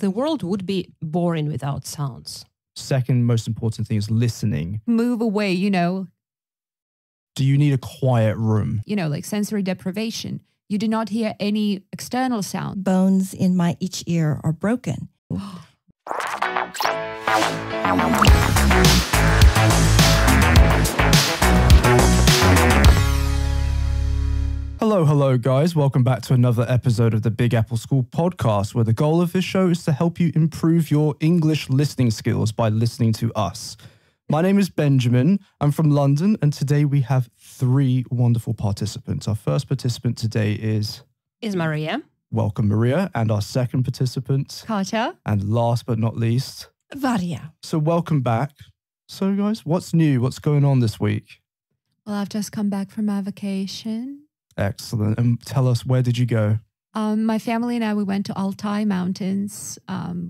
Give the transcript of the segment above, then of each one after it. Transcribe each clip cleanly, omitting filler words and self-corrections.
the world would be boring without sounds. Second most important thing is listening. Move away, you know. Do you need a quiet room? You know, like sensory deprivation. You do not hear any external sound. Bones in my each ear are broken. Hello, hello, guys. Welcome back to another episode of the Big Apple School podcast, where the goal of this show is to help you improve your English listening skills by listening to us. My name is Benjamin. I'm from London, and today we have three wonderful participants. Our first participant today is Maria. Welcome, Maria. And our second participant, Katya. And last but not least, Varya. So welcome back. So guys, what's new? What's going on this week? Well, I've just come back from my vacation. Excellent. And tell us, where did you go? My family and I, we went to Altai Mountains.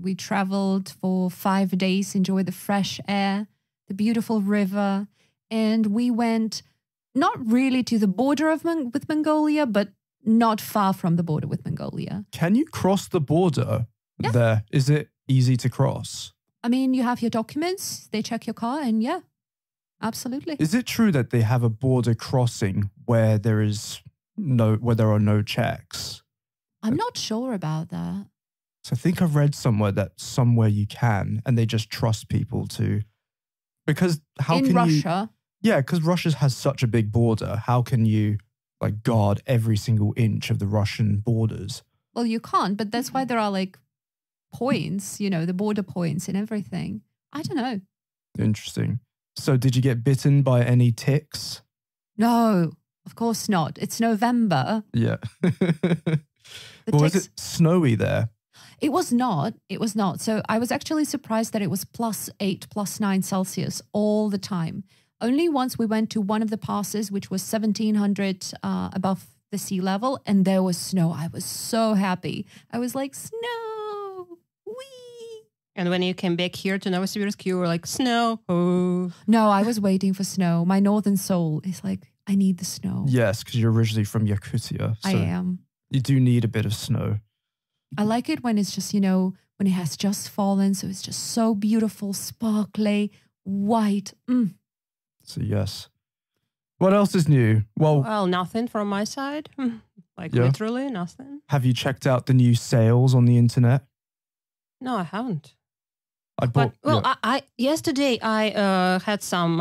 We traveled for 5 days, enjoyed the fresh air, the beautiful river. And we went not really to the border of with Mongolia, but not far from the border with Mongolia. Can you cross the border there? Is it easy to cross? I mean, you have your documents, they check your car, and yeah, absolutely. Is it true that they have a border crossing where there is... where there are no checks? I'm not sure about that. So I think I've read somewhere that somewhere you can, and they just trust people to, because how can you? In Russia. Yeah, because Russia has such a big border. How can you like guard every single inch of the Russian borders? Well, you can't, but that's why there are like points, you know, the border points and everything. I don't know. Interesting. So did you get bitten by any ticks? No. Of course not. It's November. Yeah. Well, was it snowy there? It was not. It was not. So I was actually surprised that it was +8, +9 Celsius all the time. Only once we went to one of the passes, which was 1,700 above the sea level, and there was snow. I was so happy. I was like, snow! Whee! And when you came back here to Novosibirsk, you were like, snow! Oh. No, I was waiting for snow. My northern soul is like... I need the snow. Yes, because you're originally from Yakutia. So I am. You do need a bit of snow. I like it when it's just, you know, when it has just fallen. So it's just so beautiful, sparkly, white. Mm. So yes. What else is new? Well, nothing from my side. Like literally nothing. Have you checked out the new sales on the internet? No, I haven't. Yesterday I had some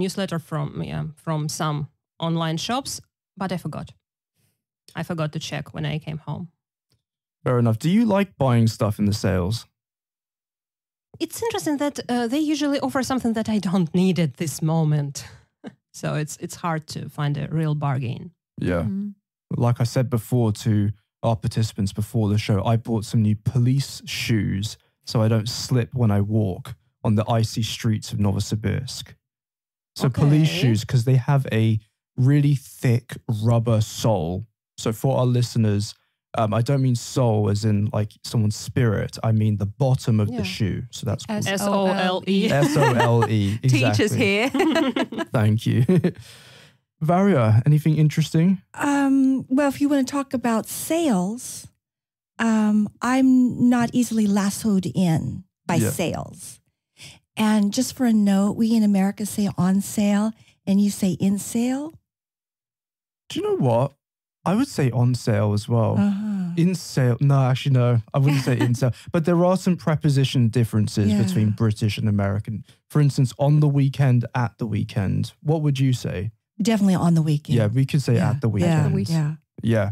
newsletter from some online shops, but I forgot. I forgot to check when I came home. Fair enough. Do you like buying stuff in the sales? It's interesting that they usually offer something that I don't need at this moment. So it's hard to find a real bargain. Yeah. Mm-hmm. Like I said before to our participants before the show, I bought some new police shoes, so I don't slip when I walk on the icy streets of Novosibirsk. So police shoes, because they have a really thick rubber sole. So for our listeners, I don't mean sole as in like someone's spirit. I mean the bottom of the shoe. So that's called S-O-L-E. S-O-L-E. Teachers here. Thank you. Varya, anything interesting? Well, if you want to talk about sales... I'm not easily lassoed in by sales. And just for a note, we in America say on sale and you say in sale. Do you know what? I would say on sale as well. Uh-huh. In sale. No, actually, no, I wouldn't say in sale. But there are some preposition differences between British and American. For instance, on the weekend, at the weekend. What would you say? Definitely on the weekend. Yeah, we could say at the weekend. Yeah.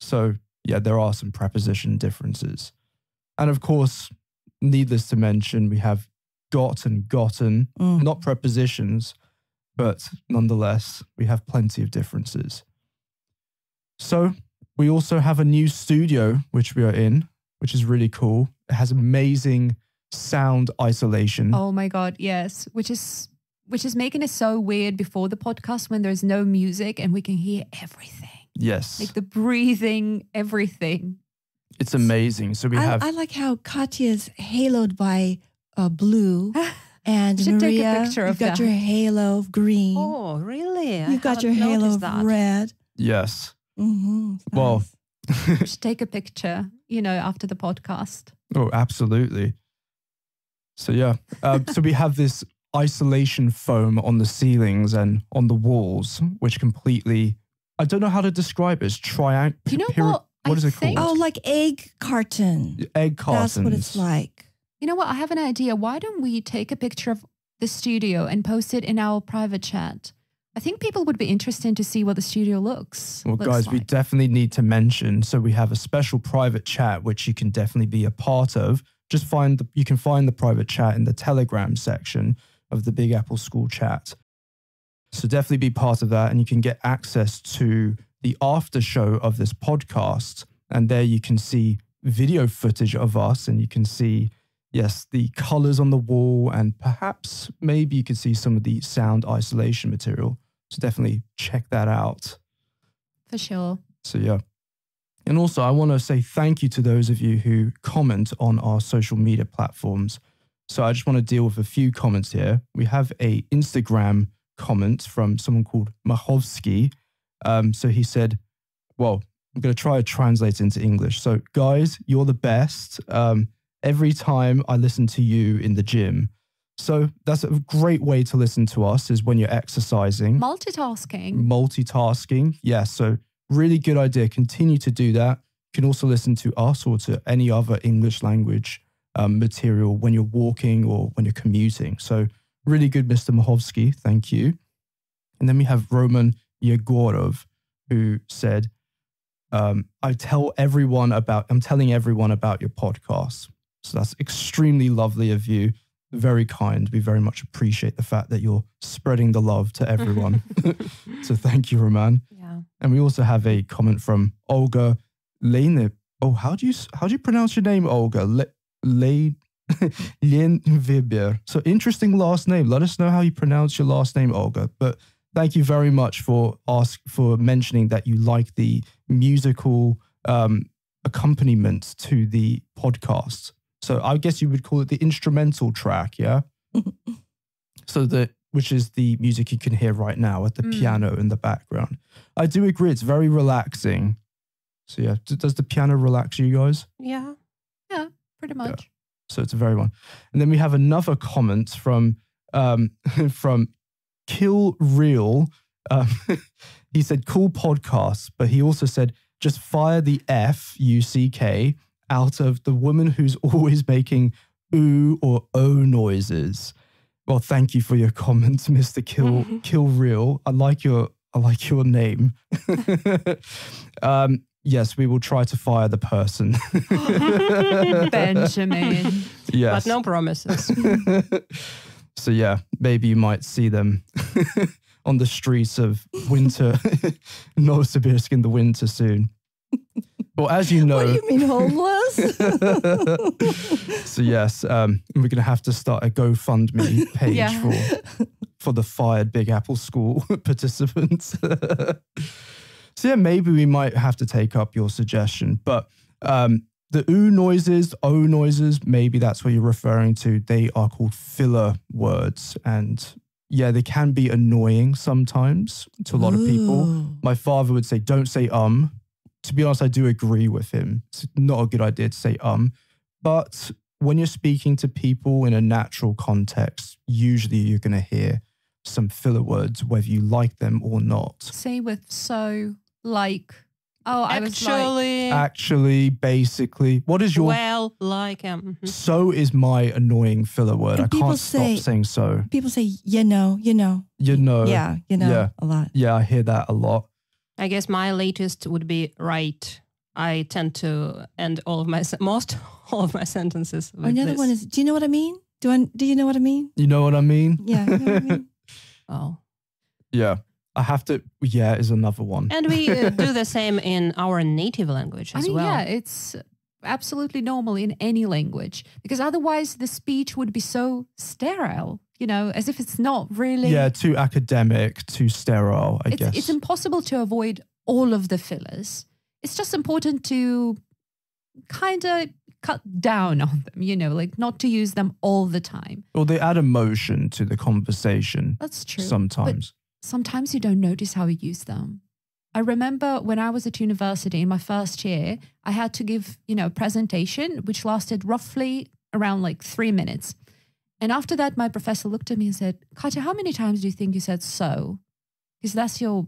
So... yeah, there are some preposition differences. And of course, needless to mention, we have got and gotten, not prepositions, but nonetheless, we have plenty of differences. So we also have a new studio, which we are in, which is really cool. It has amazing sound isolation. Oh my God, yes, which is making it so weird before the podcast when there's no music and we can hear everything. Yes. Like the breathing, everything. It's amazing. So we have... I like how Katya's haloed by blue and Maria, take a picture of that. You've got your halo of green. Oh, really? You've got your halo of red. Yes. Mm-hmm. Well... Nice. Take a picture. you know, after the podcast. Oh, absolutely. So, yeah. So we have this isolation foam on the ceilings and on the walls, which completely, I don't know how to describe it. It's triangular. Do you know what is it called? Oh, like egg carton. Egg cartons. That's what it's like. You know what? I have an idea. Why don't we take a picture of the studio and post it in our private chat? I think people would be interested to see what the studio looks like. Well, guys, we definitely need to mention, so we have a special private chat, which you can definitely be a part of. Just find, you can find the private chat in the Telegram section of the Big Apple School chat. So definitely be part of that, and you can get access to the after show of this podcast. And there you can see video footage of us, and you can see... yes, the colors on the wall, and perhaps maybe you can see some of the sound isolation material. So definitely check that out. For sure. So yeah. And also I want to say thank you to those of you who comment on our social media platforms. So I just want to deal with a few comments here. We have an Instagram comment from someone called Makhovsky. So he said, well, I'm going to try to translate into English. So guys, you're the best. Every time I listen to you in the gym. So that's a great way to listen to us, is when you're exercising. Multitasking. Multitasking. Yeah, so really good idea. Continue to do that. You can also listen to us or to any other English language material when you're walking or when you're commuting. So really good, Mr. Makhovsky. Thank you. And then we have Roman Yegorov, who said, I'm telling everyone about your podcast. So that's extremely lovely of you. Very kind. We very much appreciate the fact that you're spreading the love to everyone. So thank you, Roman. Yeah. And we also have a comment from Olga Lien. Oh, how do you pronounce your name, Olga? Lien Weber. So interesting last name. Let us know how you pronounce your last name, Olga. But thank you very much for mentioning that you like the musical accompaniment to the podcast. So I guess you would call it the instrumental track, yeah? So which is the music you can hear right now at the piano in the background. I do agree, it's very relaxing. So yeah, does the piano relax you guys? Yeah, pretty much. Yeah. So it's a very one. And then we have another comment from Kill Real. He said, cool podcast, but he also said, just fire the F-U-C-K out of the woman who's always making ooh or oh noises. Well, thank you for your comments, Mr. Kill Real. I like your name. Yes, we will try to fire the person. Benjamin. Yes. But no promises. So yeah, maybe you might see them on the streets of winter, Novosibirsk in the winter soon. Well, as you know... What do you mean, homeless? So yes, we're going to have to start a GoFundMe page for the fired Big Apple School participants. So yeah, maybe we might have to take up your suggestion. But the ooh noises, oh noises, maybe that's what you're referring to. They are called filler words, and... yeah, they can be annoying sometimes to a lot of people. My father would say, don't say To be honest, I do agree with him. It's not a good idea to say But when you're speaking to people in a natural context, usually you're going to hear some filler words, whether you like them or not. Say with so, like... oh, I was like... actually, basically. What is your... well, like... So is my annoying filler word. And I can't stop saying so. People say, you know, you know. You know. Yeah, you know, a lot. Yeah, I hear that a lot. I guess my latest would be right. I tend to end all of my... most all of my sentences with another this. One is, do you know what I mean? Do you know what I mean? You know what I mean? Yeah, you know what I mean? Oh. Yeah. I have to, yeah, is another one. And we do the same in our native language as well. Yeah, it's absolutely normal in any language, because otherwise the speech would be so sterile, you know, as if it's not really... yeah, too academic, too sterile, I guess. It's impossible to avoid all of the fillers. It's just important to kind of cut down on them, you know, like not to use them all the time. Well, they add emotion to the conversation. That's true. Sometimes. But sometimes you don't notice how you use them. I remember when I was at university in my first year, I had to give, a presentation, which lasted roughly around like 3 minutes. And after that, my professor looked at me and said, Katya, how many times do you think you said so? Because that's your,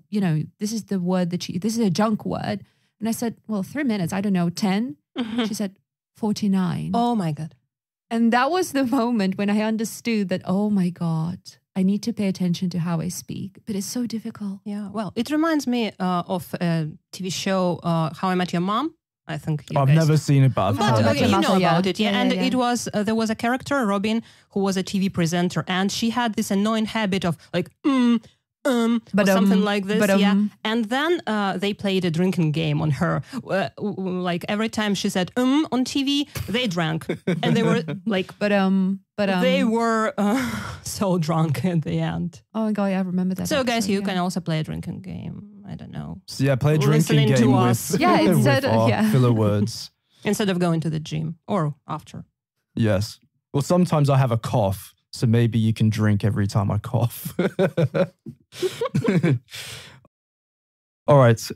this is the word that this is a junk word. And I said, well, 3 minutes, I don't know, 10. Mm-hmm. She said, 49. Oh my God. And that was the moment when I understood that, oh my God, I need to pay attention to how I speak, but it's so difficult. Yeah, well, it reminds me of a TV show, How I Met Your Mom. I think you I've never seen it, but you know about it. Yeah, yeah, and yeah, yeah. It was there was a character, Robin, who was a TV presenter, and she had this annoying habit of like but or something like this. Yeah, and then they played a drinking game on her. Like every time she said on TV, they drank, and they were like they were so drunk at the end. Oh my God, I remember that. So episode, guys, you can also play a drinking game. I don't know. So yeah, play a drinking game with, instead of filler words. Instead of going to the gym or after. Yes. Well, sometimes I have a cough, so maybe you can drink every time I cough. All right.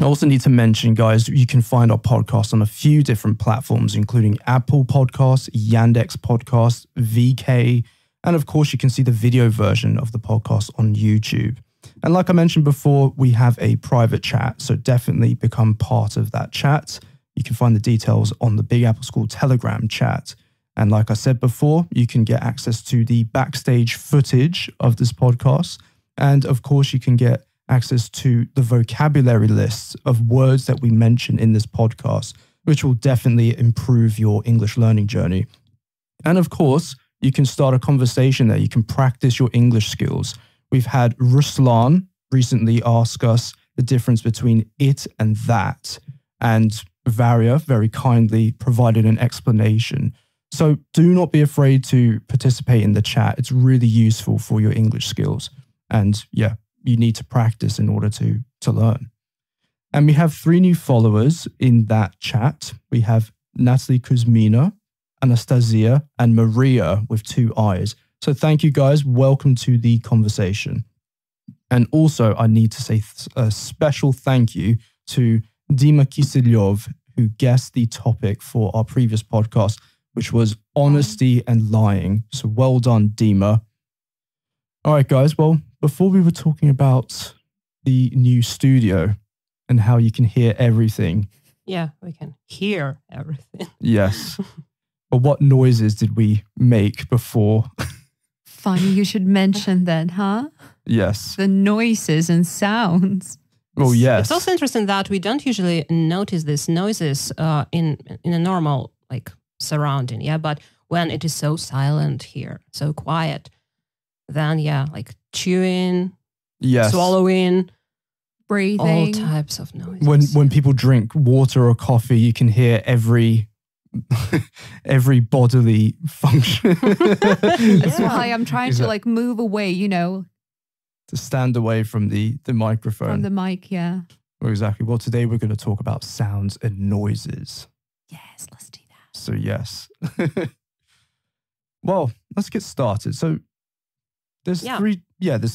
I also need to mention, guys, you can find our podcast on a few different platforms, including Apple Podcasts, Yandex Podcasts, VK, and of course, you can see the video version of the podcast on YouTube. And like I mentioned before, we have a private chat, so definitely become part of that chat. You can find the details on the Big Apple School Telegram chat. And like I said before, you can get access to the backstage footage of this podcast. And of course, you can get access to the vocabulary lists of words that we mention in this podcast, which will definitely improve your English learning journey. And of course, you can start a conversation there. You can practice your English skills. We've had Ruslan recently ask us the difference between it and that. And Varya very kindly provided an explanation. So do not be afraid to participate in the chat. It's really useful for your English skills. And yeah, you need to practice in order to learn. And we have 3 new followers in that chat. We have Natalie Kuzmina, Anastasia, and Maria with 2 I's. So thank you guys. Welcome to the conversation. And also I need to say a special thank you to Dima Kiselyov, who guessed the topic for our previous podcast, which was honesty and lying. So well done, Dima. All right, guys. Well, before we were talking about the new studio and how you can hear everything. Yeah, we can hear everything. Yes. But what noises did we make before? Funny, you should mention that, huh? Yes. The noises and sounds. Well, yes. It's also interesting that we don't usually notice these noises in a normal like surrounding, yeah. But when it is so silent here, so quiet, then yeah, like chewing, yes, swallowing, breathing, all types of noises. When people drink water or coffee, you can hear every bodily function. That's why I'm trying to like move away, to stand away from the microphone. From the mic, yeah. Well, exactly. Well, today we're going to talk about sounds and noises. Yes, let's do that. So yes. Well, let's get started. So there's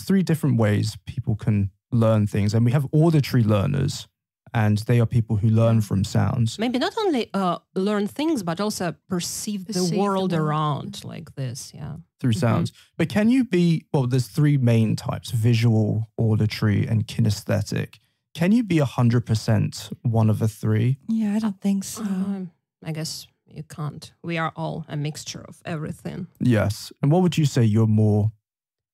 three different ways people can learn things, and we have auditory learners. And they are people who learn from sounds. Maybe not only learn things, but also perceive the world around like this, yeah. Through sounds. But can you be, well, there's 3 main types, visual, auditory, and kinesthetic. Can you be 100% one of the 3? Yeah, I don't think so. I guess you can't. We are all a mixture of everything. Yes. And what would you say you're more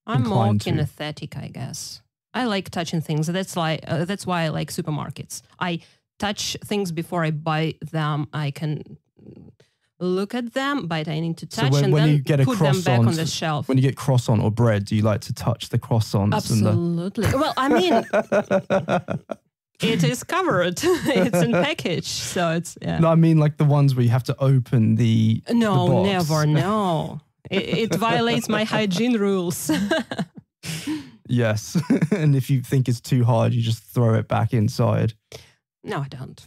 inclined to? I'm more kinesthetic, I guess. I like touching things. That's why I like supermarkets. I touch things before I buy them. I can look at them, but I need to touch and then put them back on the shelf. When you get croissant or bread, do you like to touch the croissants? Absolutely. Well, I mean, it is covered. It's in package, so it's. Yeah. No, I mean like the ones where you have to open the. No, the box. Never. No, it violates my hygiene rules. Yes. And if you think it's too hard, you just throw it back inside. No, I don't.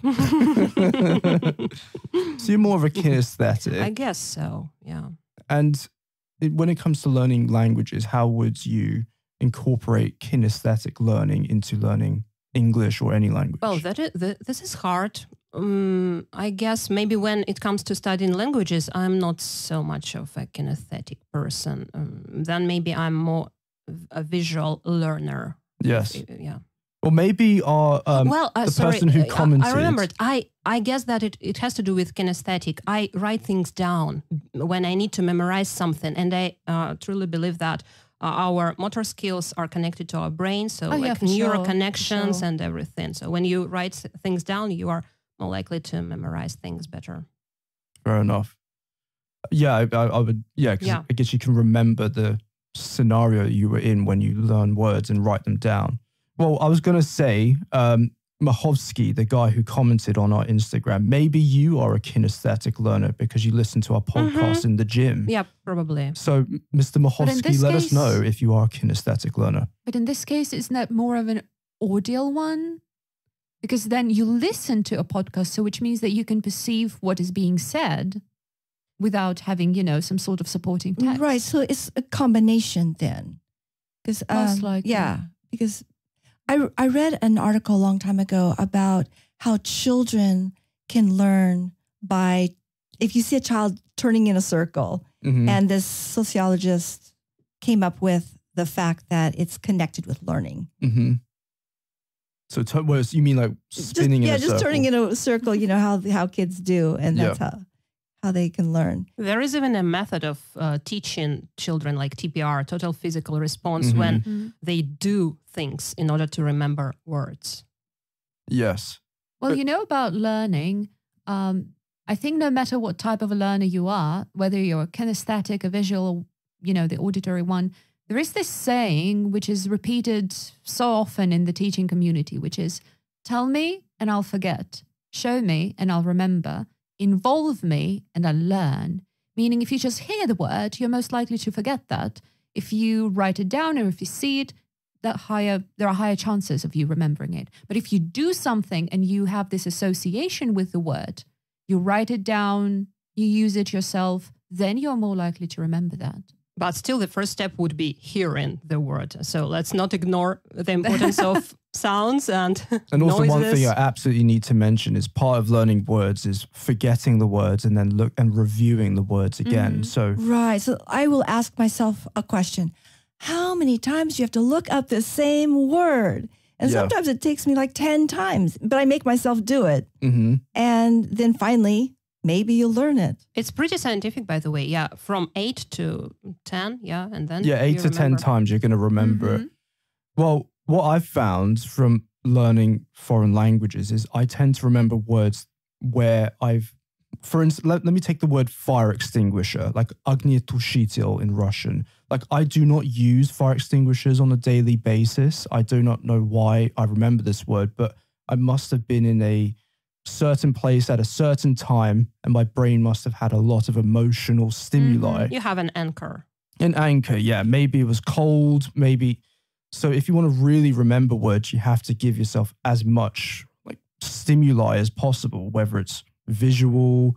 So you're more of a kinesthetic. I guess so, yeah. And when it comes to learning languages, how would you incorporate kinesthetic learning into learning English or any language? Well, this is hard. I guess maybe when it comes to studying languages, I'm not so much of a kinesthetic person. Then maybe I'm more a visual learner. Yes. Yeah. Or maybe the person who commented. I remembered. I guess that it has to do with kinesthetic. I write things down when I need to memorize something. And I truly believe that our motor skills are connected to our brain. So like neural connections and everything. So when you write things down, you are more likely to memorize things better. Fair enough. Yeah, I would. Yeah, cause I guess you can remember the scenario you were in when you learn words and write them down. Well, I was going to say, Makhovsky, the guy who commented on our Instagram, maybe you are a kinesthetic learner because you listen to our podcast in the gym. Yeah, probably. So, Mr. Makhovsky, let us know if you are a kinesthetic learner. But in this case, isn't that more of an audial one? Because then you listen to a podcast, so which means that you can perceive what is being said without having, you know, some sort of supporting text. Right, so it's a combination then. Most likely. Yeah, because... I read an article a long time ago about how children can learn by, if you see a child turning in a circle, and this sociologist came up with the fact that it's connected with learning. So you mean like spinning in a circle? Yeah, just turning in a circle, you know, how kids do, and that's how they can learn. There is even a method of teaching children like TPR, total physical response, when they do things in order to remember words. Yes. Well, you know about learning, I think no matter what type of a learner you are, whether you're a kinesthetic, a visual, you know, the auditory one, there is this saying which is repeated so often in the teaching community, which is, tell me and I'll forget, show me and I'll remember, involve me and I'll learn. Meaning if you just hear the word, you're most likely to forget that. If you write it down or if you see it, there are higher chances of you remembering it. But if you do something and you have this association with the word, you write it down, you use it yourself, then you're more likely to remember that. But still the first step would be hearing the word. So let's not ignore the importance of sounds and noises. One thing I absolutely need to mention is part of learning words is forgetting the words and then reviewing the words again. So right. So I will ask myself a question. How many times do you have to look up the same word? And sometimes it takes me like 10 times, but I make myself do it. And then finally, maybe you'll learn it. It's pretty scientific, by the way. Yeah, from 8 to 10. Yeah, and then yeah, 8 to 10 times you're going to remember it. Well, what I've found from learning foreign languages is I tend to remember words where I've, for instance, let me take the word fire extinguisher, like огнетушитель in Russian. Like I do not use fire extinguishers on a daily basis. I do not know why I remember this word, but I must have been in a certain place at a certain time and my brain must have had a lot of emotional stimuli. You have an anchor. An anchor, yeah. Maybe it was cold, maybe. So if you want to really remember words, you have to give yourself as much like stimuli as possible, whether it's visual,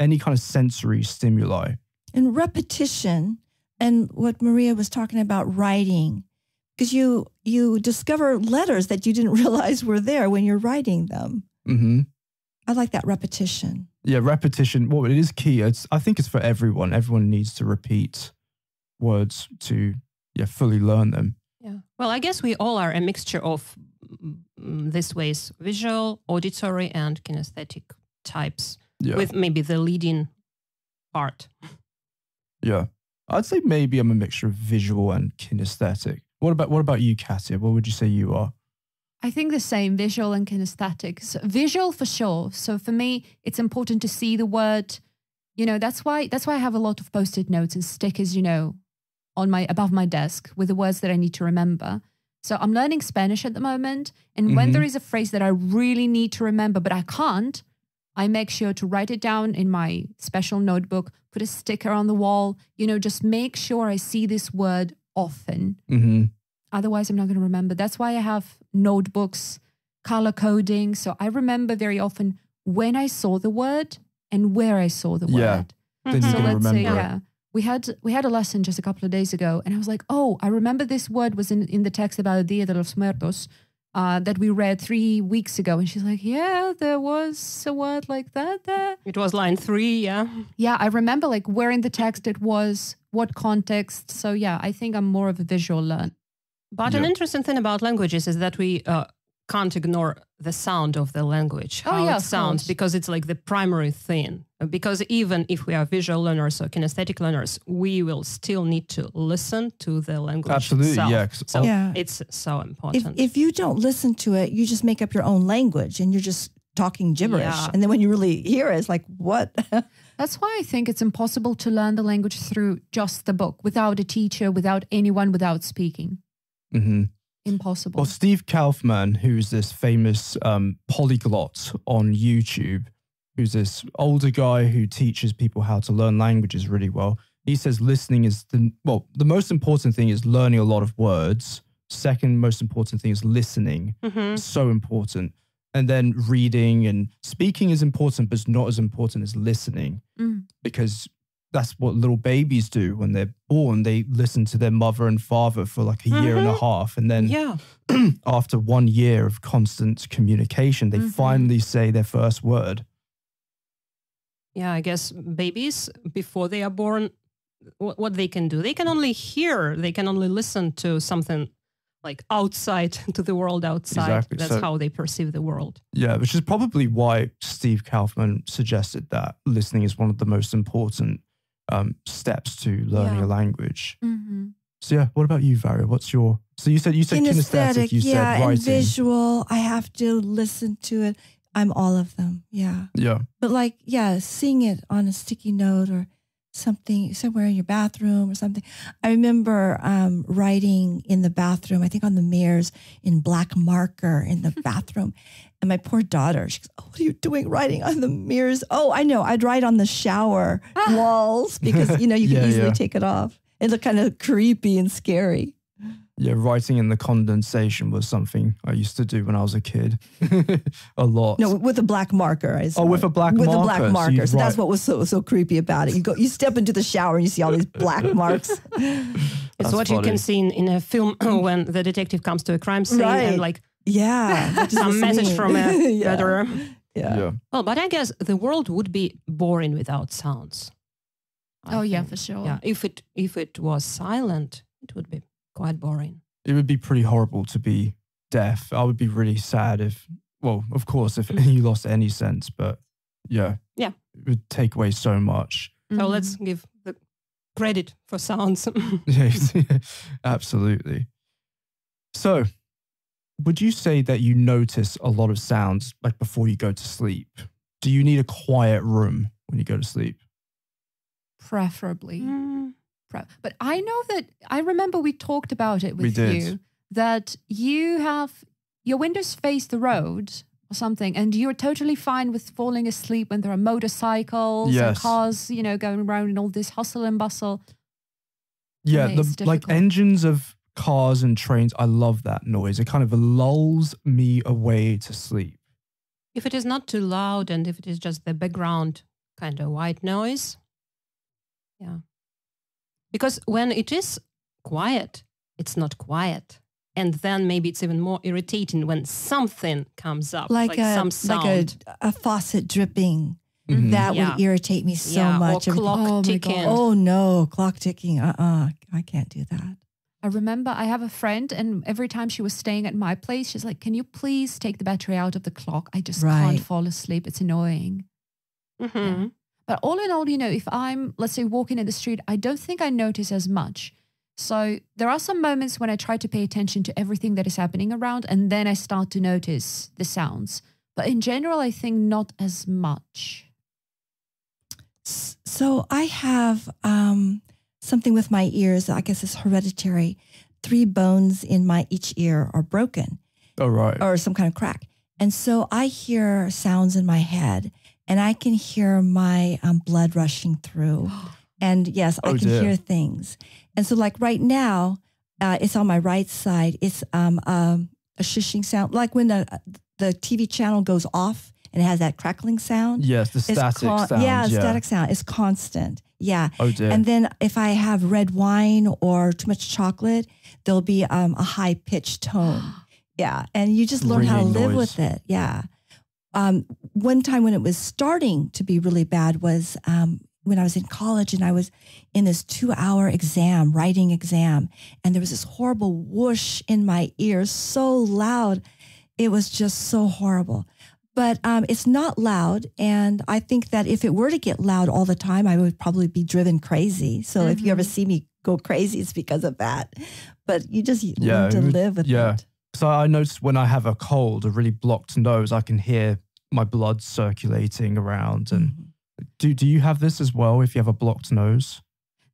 any kind of sensory stimuli. And repetition, and what Maria was talking about, writing, because you discover letters that you didn't realize were there when you're writing them. I like that repetition. Yeah, repetition. Well, it is key. I think it's for everyone. Everyone needs to repeat words to fully learn them. Yeah. Well, I guess we all are a mixture of these ways, visual, auditory, and kinesthetic types, with maybe the leading part. Yeah. I'd say maybe I'm a mixture of visual and kinesthetic. What about you, Katya? What would you say you are? I think the same, visual and kinesthetic. So, visual for sure. So for me, it's important to see the word. You know, that's why I have a lot of post-it notes and stickers, you know, on above my desk with the words that I need to remember. So I'm learning Spanish at the moment. And when there is a phrase that I really need to remember, but I can't, I make sure to write it down in my special notebook, put a sticker on the wall, you know, just make sure I see this word often. Otherwise, I'm not going to remember. That's why I have notebooks, color coding. So I remember very often when I saw the word and where I saw the word. Then you can remember. We had a lesson just a couple of days ago and I was like, oh, I remember this word was in the text about Dia de los Muertos. that we read 3 weeks ago. And she's like, yeah, there was a word like that there. It was line 3, yeah. Yeah, I remember like where in the text it was, what context. So yeah, I think I'm more of a visual learner. But an interesting thing about languages is that we can't ignore the sound of the language, how it sounds, because it's like the primary thing. Because even if we are visual learners or kinesthetic learners, we will still need to listen to the language itself. Yeah. So it's so important. If you don't listen to it, you just make up your own language and you're just talking gibberish. Yeah. And then when you really hear it, it's like, what? That's why I think it's impossible to learn the language through just the book, without a teacher, without anyone, without speaking. Mm-hmm. Impossible. Well, Steve Kaufman, who's this famous polyglot on YouTube, who's this older guy who teaches people how to learn languages really well, he says listening is the, well, the most important thing is learning a lot of words. Second most important thing is listening. Mm-hmm. So important. And then reading and speaking is important, but it's not as important as listening, because that's what little babies do when they're born. They listen to their mother and father for like a year and a half. And then after 1 year of constant communication, they finally say their first word. Yeah, I guess babies, before they are born, what they can do, they can only hear, they can only listen to something like outside, to the world outside. Exactly. That's how they perceive the world. Yeah, which is probably why Steve Kaufman suggested that listening is one of the most important steps to learning a language. So yeah, what about you, Varya? What's your, so you said kinesthetic, you said writing. And visual, I have to listen to it. I'm all of them, yeah. But like, seeing it on a sticky note or something, somewhere in your bathroom or something. I remember writing in the bathroom, I think on the mirrors, in black marker in the bathroom. And my poor daughter, she goes, oh, what are you doing writing on the mirrors? Oh, I know, I'd write on the shower walls because, you know, you can easily take it off. It looked kind of creepy and scary. Yeah, writing in the condensation was something I used to do when I was a kid, a lot. No, with a black marker. With a black marker. So that's what was so creepy about it. You step into the shower and you see all these black marks. It's what you can see in a film when the detective comes to a crime scene and like some message from a murderer. Well, but I guess the world would be boring without sounds. I think, for sure. Yeah, if it was silent, it would be quite boring. It would be pretty horrible to be deaf. I would be really sad if, well, of course, if you lost any sense, but yeah, it would take away so much. So let's give the credit for sounds. Absolutely. So would you say that you notice a lot of sounds like before you go to sleep? Do you need a quiet room when you go to sleep? Preferably. But I know that, I remember we talked about it with you, that you have, your windows face the road or something, and you're totally fine with falling asleep when there are motorcycles and cars, you know, going around and all this hustle and bustle. Yeah, like engines of cars and trains, I love that noise. It kind of lulls me away to sleep. If it is not too loud and if it is just the background kind of white noise, yeah. Because when it is quiet, it's not quiet. And then maybe it's even more irritating when something comes up, like some sound. Like a faucet dripping. That would irritate me so much. Or clock ticking. Oh no, clock ticking. I can't do that. I remember I have a friend, and every time she was staying at my place, she's like, can you please take the battery out of the clock? I just can't fall asleep. It's annoying. Yeah. But all in all, you know, if I'm, let's say, walking in the street, I don't think I notice as much. So there are some moments when I try to pay attention to everything that is happening around, and then I start to notice the sounds. But in general, I think not as much. So I have something with my ears, I guess it's hereditary. 3 bones in my each ear are broken. Oh, right. Or some kind of crack. And so I hear sounds in my head. And I can hear my blood rushing through. And yes, I can hear things. And so like right now, it's on my right side. It's a shushing sound. Like when the TV channel goes off and it has that crackling sound. Yes, the static sound. Yeah, the static sound. It's constant. Yeah. Oh dear. And then if I have red wine or too much chocolate, there'll be a high-pitched tone. Yeah. And you just learn how to live with it. Yeah. One time when it was starting to be really bad was when I was in college and I was in this 2-hour exam, writing exam, and there was this horrible whoosh in my ear, so loud. It was just so horrible. But it's not loud. And I think that if it were to get loud all the time, I would probably be driven crazy. So if you ever see me go crazy, it's because of that. But you just learn to live with it. So I noticed when I have a cold, a really blocked nose, I can hear my blood circulating around. And do you have this as well if you have a blocked nose?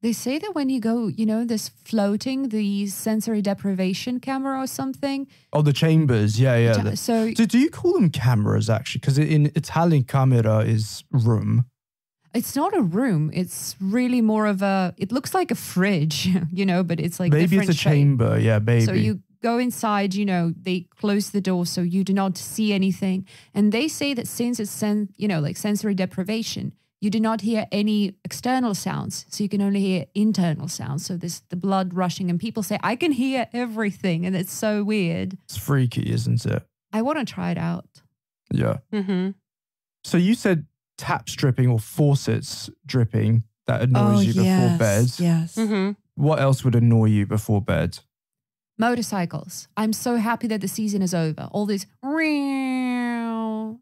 They say that when you go, you know, this floating, the sensory deprivation camera or something. Oh, the chambers. Yeah, yeah. So do you call them cameras actually? Because in Italian, camera is room. It's not a room. It's really more of a, it looks like a fridge, you know, but it's like maybe it's a chamber. Yeah, maybe. So you go inside, you know, they close the door so you do not see anything. And they say that since it's, you know, like sensory deprivation, you do not hear any external sounds. So you can only hear internal sounds. So there's the blood rushing and people say, I can hear everything. And it's so weird. It's freaky, isn't it? I want to try it out. Yeah. So you said tap dripping or faucets dripping that annoys you before bed. Yes. What else would annoy you before bed? Motorcycles. I'm so happy that the season is over. All this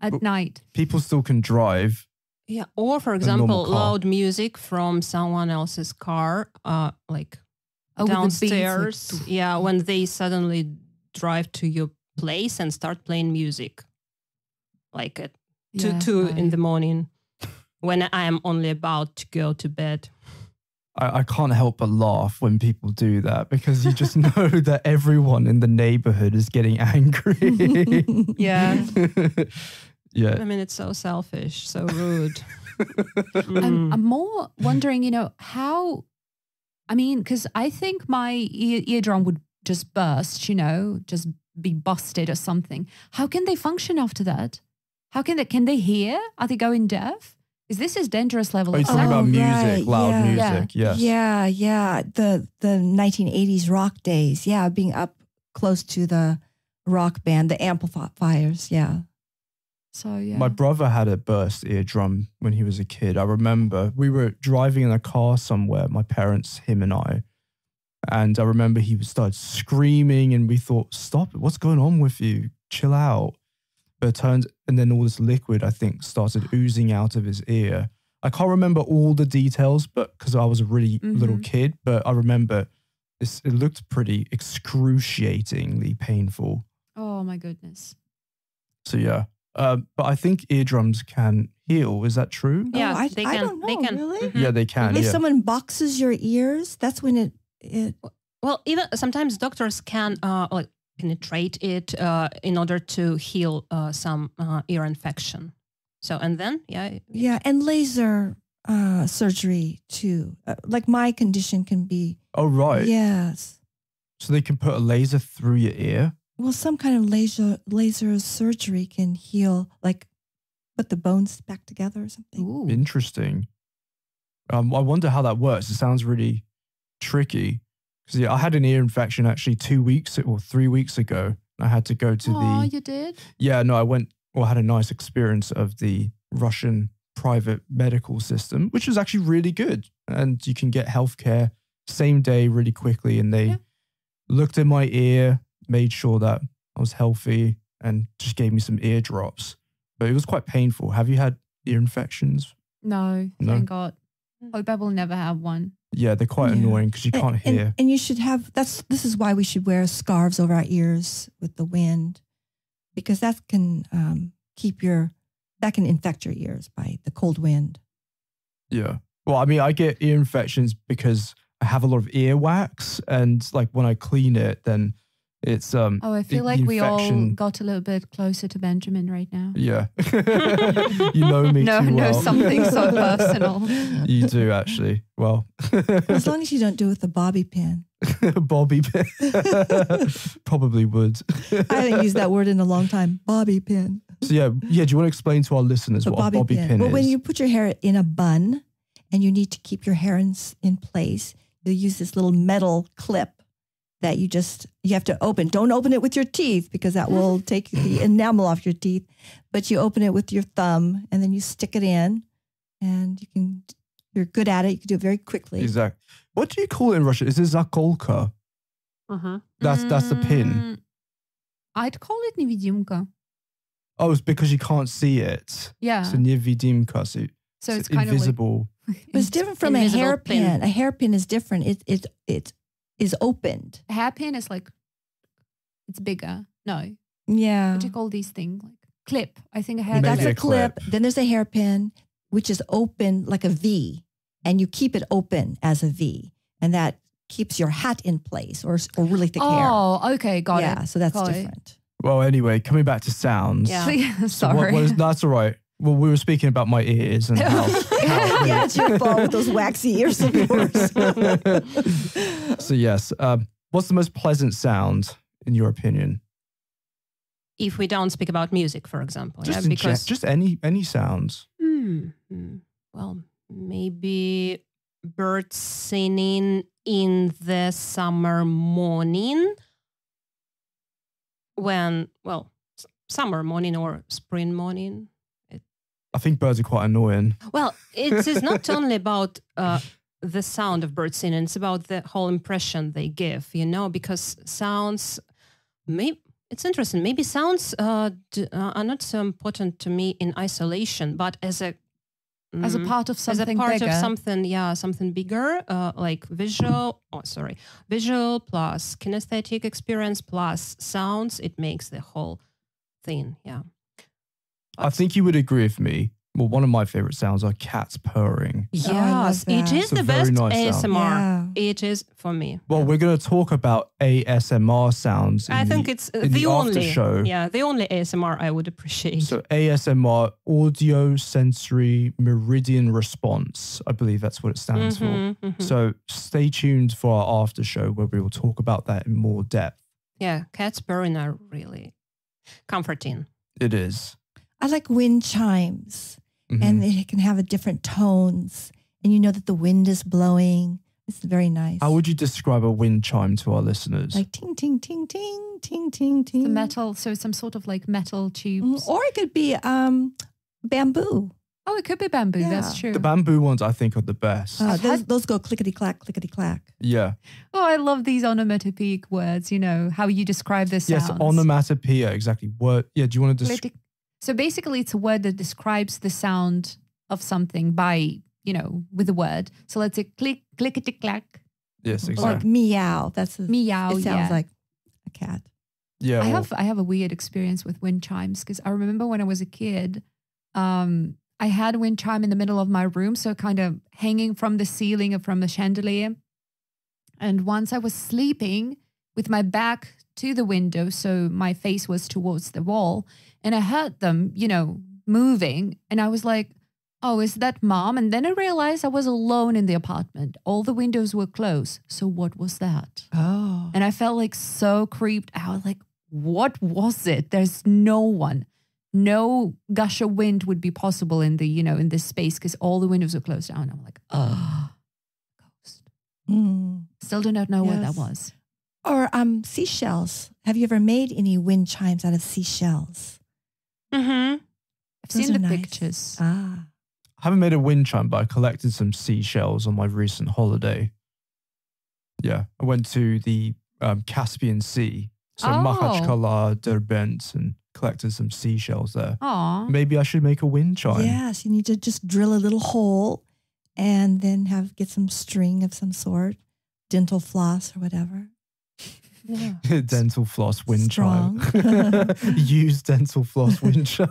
at night. People still can drive. Yeah. Or for example, loud music from someone else's car, like downstairs. Beats, like, yeah. When they suddenly drive to your place and start playing music. Like at 2 in the morning when I am only about to go to bed. I can't help but laugh when people do that because you just know that everyone in the neighborhood is getting angry. Yeah. Yeah. I mean, it's so selfish, so rude. I'm more wondering, you know, how, I mean, because I think my eardrum would just burst, you know, just be busted or something. How can they function after that? How can they hear? Are they going deaf? Is this as dangerous level? Are you talking about music, loud music? Yeah. Yes. Yeah, yeah. The 1980s rock days. Yeah, being up close to the rock band, the amplifiers. Yeah. So yeah. My brother had a burst eardrum when he was a kid. I remember we were driving in a car somewhere. My parents, him, and I. And I remember he started screaming, and we thought, "Stop! What's going on with you? Chill out." And then all this liquid, I think, started oozing out of his ear. I can't remember all the details, but because I was a really little kid, but I remember this, it looked pretty excruciatingly painful. Oh my goodness. So yeah, but I think eardrums can heal. Is that true? Yeah, oh, they can. I don't know, they can. Really? Yeah, they can. If someone boxes your ears, that's when it... Well, even sometimes doctors can like penetrate it in order to heal some ear infection. So, and then, yeah, and laser surgery too. Like my condition can be. Oh, right. Yes. So they can put a laser through your ear? Well, some kind of laser surgery can heal, like put the bones back together or something. Ooh. Interesting. I wonder how that works. It sounds really tricky. Because I had an ear infection actually 3 weeks ago. I had to go to the... Oh, you did? Yeah, no, I went or had a nice experience of the Russian private medical system, which was actually really good. And you can get healthcare same day really quickly. And they looked in my ear, made sure that I was healthy and just gave me some ear drops. But it was quite painful. Have you had ear infections? No, thank God. Hope I will never have one. Yeah, they're quite annoying because you can't hear. And you should have, this is why we should wear scarves over our ears with the wind, because that can that can infect your ears by the cold wind. Yeah. Well, I mean, I get ear infections because I have a lot of earwax and like when I clean it, then it's oh, I feel like we all got a little bit closer to Benjamin right now. Yeah. You know me too well. No, something so personal. You do, actually. Well. As long as you don't do it with a bobby pin. Bobby pin. Probably would. I haven't used that word in a long time. Bobby pin. So yeah. Do you want to explain to our listeners what a bobby pin is? Well, when you put your hair in a bun and you need to keep your hair in place, you'll use this little metal clip that you just, you have to open. Don't open it with your teeth because that will take the enamel off your teeth, but you open it with your thumb and then you stick it in and you can, you're good at it. You can do it very quickly. Exactly. What do you call it in Russia? Is it Zakolka? Uh-huh. That's the pin. I'd call it Nevidimka. Oh, it's because you can't see it. Yeah. So Nevidimka. So it's kind invisible. Of like, it's different from a hairpin. Pin. A hairpin is different. It is opened. A hairpin is like, it's bigger. No. Yeah. What do you call these things? Like clip. I think a hairpin. That's a clip. Then there's a hairpin, which is open like a V, and you keep it open as a V, and that keeps your hat in place, or really thick hair. Oh, okay, got it. Yeah, so that's different. Well, anyway, coming back to sounds. Yeah. Sorry. That's all right. Well, we were speaking about my ears and how... yeah, it's your fault with those waxy ears of yours. So yes, what's the most pleasant sound, in your opinion? If we don't speak about music, for example. Just, just any sounds. Mm-hmm. Well, maybe birds singing in the summer morning. When, well, summer morning or spring morning. I think birds are quite annoying. Well, it is not only about the sound of birds singing, it's about the whole impression they give, you know, because sounds, maybe, it's interesting, maybe sounds are not so important to me in isolation, but as a part of something bigger. As a part of something, yeah, something bigger, like visual, visual plus kinesthetic experience plus sounds, it makes the whole thing, yeah. I think you would agree with me. Well, one of my favorite sounds are cats purring. Yes, it is the best ASMR. Yeah. It is for me. Well, we're going to talk about ASMR sounds. I think it's the only show. Yeah, the only ASMR I would appreciate. So ASMR, audio sensory meridian response. I believe that's what it stands for. Mm-hmm. So stay tuned for our after show where we will talk about that in more depth. Yeah, cats purring are really comforting. It is. I like wind chimes, and they can have a different tones, and you know that the wind is blowing. It's very nice. How would you describe a wind chime to our listeners? Like ting, ting, ting, ting, ting, ting, ting. The metal, so some sort of like metal tubes. Or it could be bamboo. Oh, it could be bamboo, yeah. That's true. The bamboo ones, I think, are the best. Those go clickety-clack, clickety-clack. Yeah. Oh, I love these onomatopoeic words, you know, how you describe this. Yes, onomatopoeia, exactly. Word. Yeah, do you want to describe? So basically it's a word that describes the sound of something by, you know, with a word. So let's say click, clickety-clack. Yes, exactly. Like meow. That's meow, it sounds like a cat. Yeah. I have a weird experience with wind chimes because I remember when I was a kid, I had a wind chime in the middle of my room, so kind of hanging from the ceiling or from the chandelier. And once I was sleeping with my back to the window, so my face was towards the wall, and I heard them, you know, moving. And I was like, oh, is that mom? And then I realized I was alone in the apartment. All the windows were closed. So what was that? Oh. And I felt like so creeped out. Like, what was it? There's no one. No gush of wind would be possible in the, you know, in this space because all the windows were closed down. I'm like, oh, ghost. Mm. Still do not know what that was. Or seashells. Have you ever made any wind chimes out of seashells? Mm-hmm. I've seen the pictures. Ah. I haven't made a wind chime, but I collected some seashells on my recent holiday. Yeah, I went to the Caspian Sea, so Makhachkala, Derbent, and collected some seashells there. Aww. Maybe I should make a wind chime. Yes, you need to just drill a little hole, and then get some string of some sort, dental floss or whatever. Yeah. Dental floss wind chime. Use dental floss wind chime.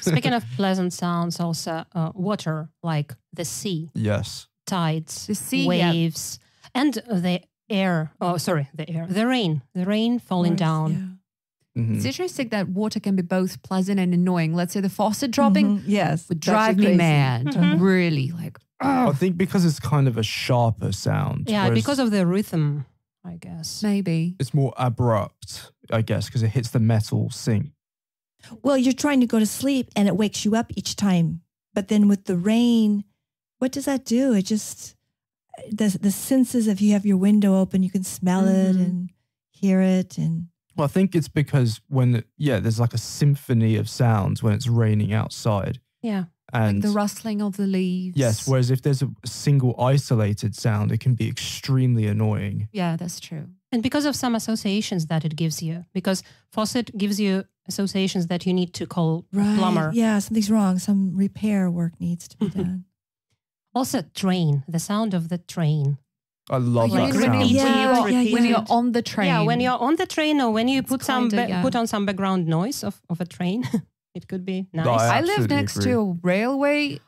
Speaking of pleasant sounds, also water, like the sea. Yes. Tides, the sea, waves, and the air. Oh, sorry, the air. The rain falling down. Yeah. Mm-hmm. It's interesting that water can be both pleasant and annoying. Let's say the faucet dropping would drive me mad. Mm-hmm. Really, like, I think because it's kind of a sharper sound. Yeah, because of the rhythm. I guess. Maybe. It's more abrupt, I guess, because it hits the metal sink. Well, you're trying to go to sleep and it wakes you up each time. But then with the rain, what does that do? It just, the senses of you have your window open, you can smell it and hear it. And well, I think it's because when, yeah, there's like a symphony of sounds when it's raining outside. Yeah. And like the rustling of the leaves. Yes, whereas if there's a single isolated sound, it can be extremely annoying. Yeah, that's true. And because of some associations that it gives you, because faucet gives you associations that you need to call a plumber. Yeah, something's wrong. Some repair work needs to be done. Also train, the sound of the train. I love that sound. Yeah, when you're on the train. Yeah, when you're on the train or when you put, put on some background noise of a train. It could be nice. No, I live next to a railway,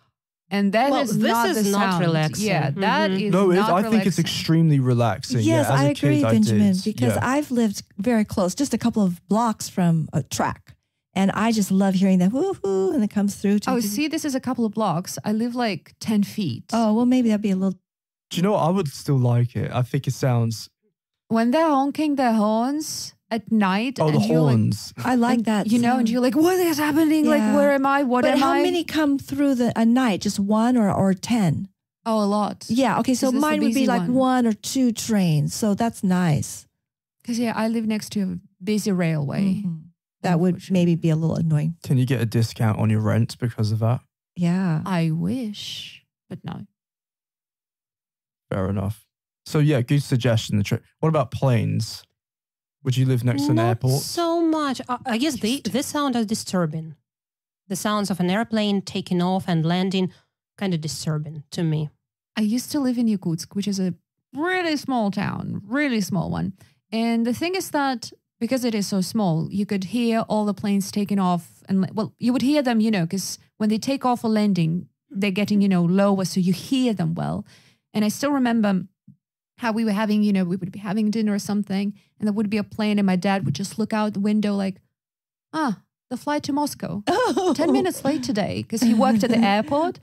and that is not relaxing. Yeah, that is not relaxing. I think it's extremely relaxing. Yes, yeah, as I agree, Benjamin, because I've lived very close, just a couple of blocks from a track, and I just love hearing that woo-hoo, and it comes through. To oh, see, this is a couple of blocks. I live like 10 feet. Oh, well, maybe that'd be a little... Do you know what? I would still like it. I think it sounds... When they're honking their horns... At night. Oh, the horns. Like, I like that. You know, and you're like, what is happening? Yeah. Like, where am I? What am I? But how many come through a night? Just one or 10? Oh, a lot. Yeah. Okay. So mine would be like one or two trains. So that's nice. Because, yeah, I live next to a busy railway. That would maybe be a little annoying. Can you get a discount on your rent because of that? Yeah. I wish, but no. Fair enough. So, yeah, good suggestion. The trip. What about planes? Would you live next to an airport? Not so much. I guess the sound is disturbing. The sounds of an airplane taking off and landing, kind of disturbing to me. I used to live in Yakutsk, which is a really small town, really small one. And the thing is that because it is so small, you could hear all the planes taking off. And well, you would hear them, you know, because when they take off or landing, they're getting, you know, lower. So you hear them well. And I still remember... how we were having, you know, we would be having dinner or something, and there would be a plane, and my dad would just look out the window like, ah, the flight to Moscow. Oh. 10 minutes late today, because he worked at the airport.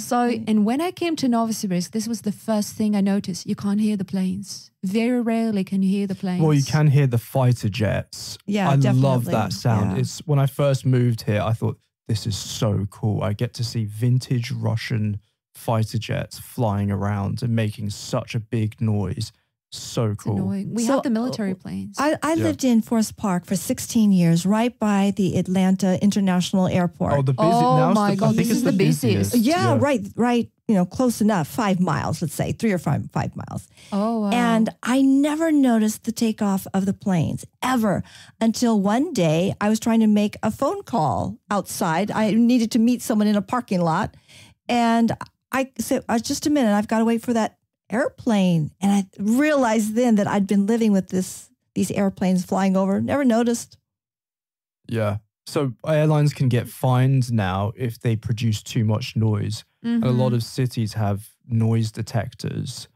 So, and when I came to Novosibirsk, this was the first thing I noticed. You can't hear the planes. Very rarely can you hear the planes. Well, you can hear the fighter jets. Yeah, I love that sound. Yeah. It's when I first moved here, I thought, this is so cool. I get to see vintage Russian fighter jets flying around and making such a big noise. So cool. We have the military planes. I lived in Forest Park for 16 years, right by the Atlanta International Airport. Oh, the busy, oh my God, this is the busiest. Yeah, yeah, right. You know, close enough, 5 miles, let's say, 3 or 5 miles. Oh, wow. And I never noticed the takeoff of the planes, ever, until one day I was trying to make a phone call outside. I needed to meet someone in a parking lot, and I said, just a minute, I've got to wait for that airplane. And I realized then that I'd been living with these airplanes flying over, never noticed. Yeah. So airlines can get fined now if they produce too much noise. And a lot of cities have noise detectors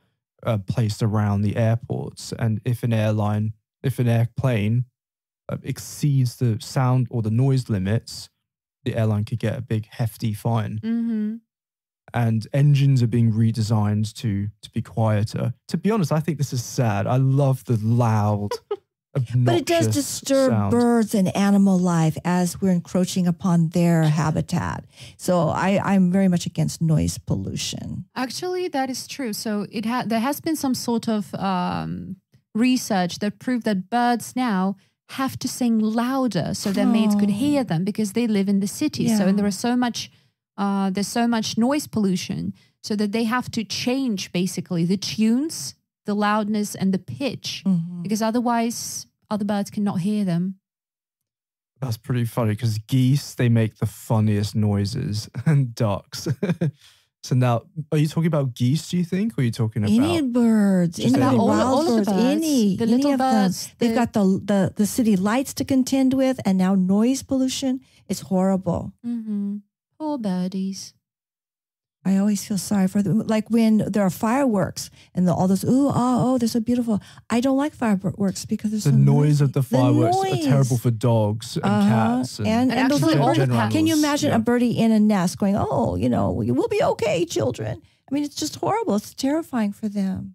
placed around the airports. And if an airline, if an airplane exceeds the sound or the noise limits, the airline could get a big hefty fine. And engines are being redesigned to be quieter. To be honest, I think this is sad. I love the loud, obnoxious but it does disturb sound. Birds and animal life as we're encroaching upon their habitat. So I'm very much against noise pollution. Actually, that is true. So there has been some sort of research that proved that birds now have to sing louder so their mates could hear them because they live in the city. Yeah. So and there is so much... there's so much noise pollution so that they have to change basically the tunes, the loudness and the pitch because otherwise other birds cannot hear them. That's pretty funny because geese, they make the funniest noises and ducks. So now, are you talking about geese, do you think? Or are you talking about... Any birds. Any about all of the birds. Any. The little birds. They've got the city lights to contend with and now noise pollution. It's horrible. Poor birdies. I always feel sorry for them. Like when there are fireworks and all those, ooh, oh, they're so beautiful. I don't like fireworks because there's the so noise of the fireworks are terrible for dogs and cats. And actually, can you imagine a birdie in a nest going, oh, you know, we'll be okay, children. I mean, it's just horrible. It's terrifying for them.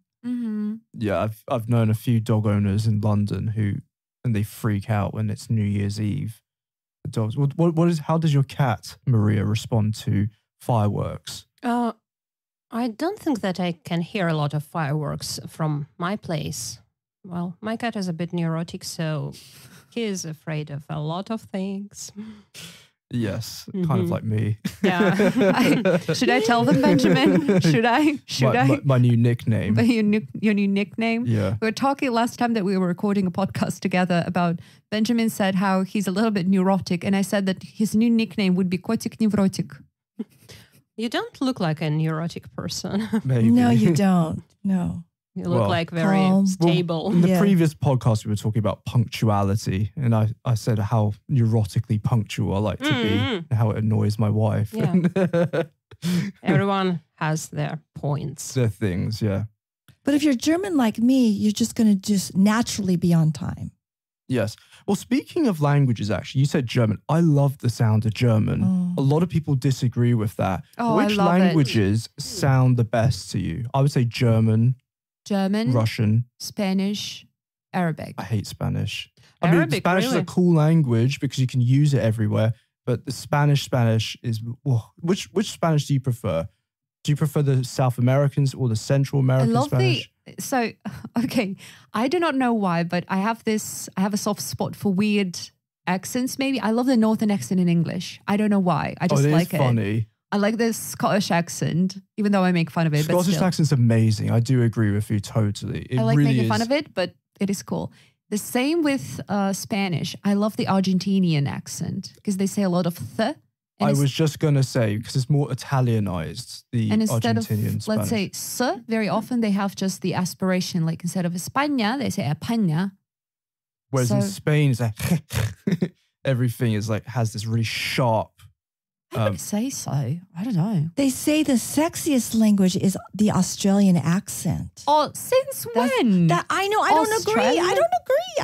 Yeah, I've known a few dog owners in London and they freak out when it's New Year's Eve. Dogs. How does your cat Maria respond to fireworks? I don't think that I can hear a lot of fireworks from my place. Well, my cat is a bit neurotic, so he is afraid of a lot of things. Yes, kind of like me. Yeah. Should I tell them, Benjamin? My new nickname. Your new nickname? Yeah. We were talking last time that we were recording a podcast together about Benjamin said how he's a little bit neurotic, and I said that his new nickname would be Kotik Nevrotic. You don't look like a neurotic person. Maybe. No, you don't. No. You look like very stable. Well, in the previous podcast, we were talking about punctuality. And I said how neurotically punctual I like to be and how it annoys my wife. Yeah. Everyone has their points. Their things, yeah. But if you're German like me, you're just going to just naturally be on time. Yes. Well, speaking of languages, actually, you said German. I love the sound of German. A lot of people disagree with that. Oh, which languages sound the best to you? I would say German, Russian, Spanish, Arabic. I hate Spanish. I mean, Spanish is a cool language because you can use it everywhere. But the Spanish is... Oh, which Spanish do you prefer? Do you prefer the South Americans or the Central American Spanish? So, okay, I do not know why, but I have a soft spot for weird accents, maybe. I love the Northern accent in English. I don't know why. I just like it. Funny. I like the Scottish accent, even though I make fun of it. Scottish accent's amazing. I do agree with you totally. I like making fun of it, but it is cool. The same with Spanish. I love the Argentinian accent because they say a lot of th. I was just going to say, because it's more Italianized, the Argentinian Spanish. Let's say, "s," very often they have just the aspiration. Like instead of España, they say España. Whereas in Spain, it's like everything is like, has this really sharp. I would say so. I don't know. They say the sexiest language is the Australian accent. Oh, since when? I know. I don't agree. I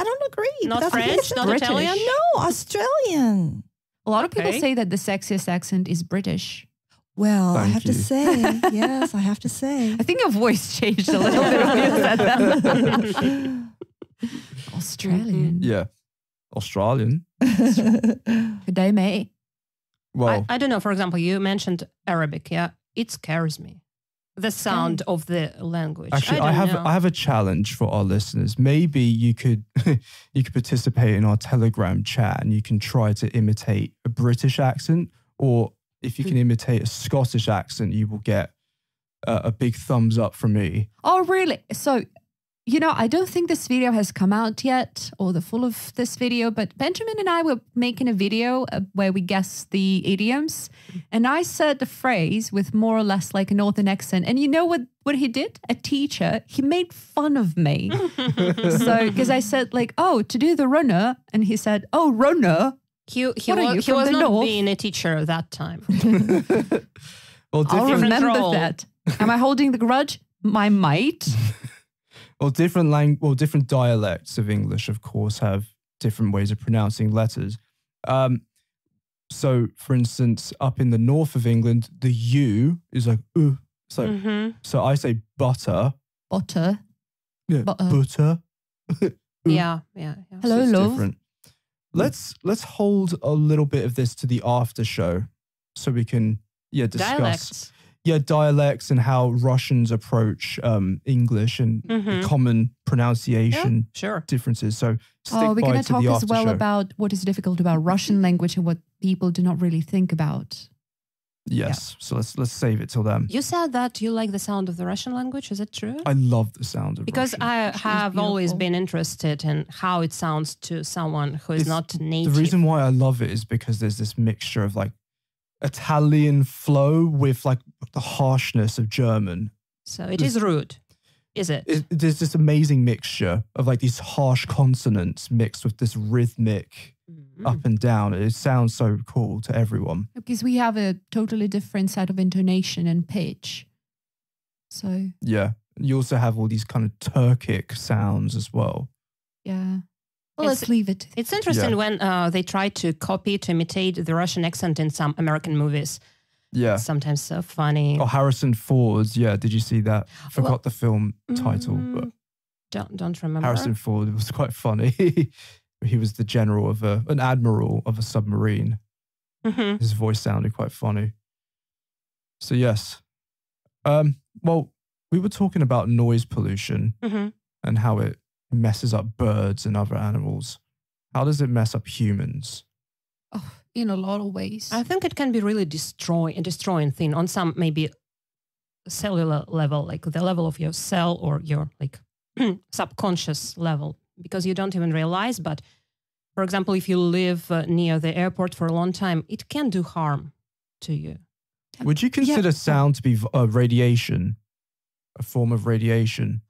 don't agree. Not French, not Italian? No, Australian. A lot of people say that the sexiest accent is British. Well, I have to say, yes, I have to say. I think your voice changed a little bit when you said that. Australian. Yeah. Australian. Good day, mate. Well, I don't know. For example, you mentioned Arabic. Yeah. It scares me. The sound of the language. Actually, I have a challenge for our listeners. Maybe you could participate in our Telegram chat and you can try to imitate a British accent, or if you can imitate a Scottish accent, you will get a big thumbs up from me. Oh, really? So, you know, I don't think this video has come out yet, or the full of this video, but Benjamin and I were making a video where we guessed the idioms, and I said the phrase with more or less like a northern accent, and you know what he did? A teacher, he made fun of me. So, because I said like, oh, to do the runner, and he said, oh, runner? He was not north? Being a teacher at that time. Well, I'll remember that. Am I holding the grudge? My might. Well, different dialects of English, of course, have different ways of pronouncing letters. So, for instance, up in the north of England, the U is like U. So, so I say butter. Butter. Yeah. Butter. Yeah, yeah. Hello, so love. Different. Let's hold a little bit of this to the after show, so we can discuss. Dialects. Yeah, dialects and how Russians approach English and common pronunciation differences. So we're going to talk as well about what is difficult about Russian language and what people do not really think about. Yes, so let's save it till then. You said that you like the sound of the Russian language. Is it true? I love the sound of Russian language. Because I have always been interested in how it sounds to someone who is not native. The reason why I love it is because there's this mixture of like Italian flow with like the harshness of German. So it is rude, is it? There's this amazing mixture of like these harsh consonants mixed with this rhythmic up and down. It sounds so cool to everyone. Because we have a totally different set of intonation and pitch. So yeah, you also have all these kind of Turkic sounds as well. Yeah. Well, let's leave it. It's interesting when they try to copy, to imitate the Russian accent in some American movies. Yeah. It's sometimes so funny. Oh, Harrison Ford. Yeah, did you see that? Forgot the film title. But don't remember. Harrison Ford was quite funny. He was the general of an admiral of a submarine. His voice sounded quite funny. So yes. Well, we were talking about noise pollution and how it messes up birds and other animals. How does it mess up humans? Oh, in a lot of ways. I think it can be really destroying thing on some maybe cellular level, like the level of your cell or your like subconscious level, because you don't even realize. But for example, if you live near the airport for a long time, it can do harm to you. Would you consider sound to be radiation, a form of radiation?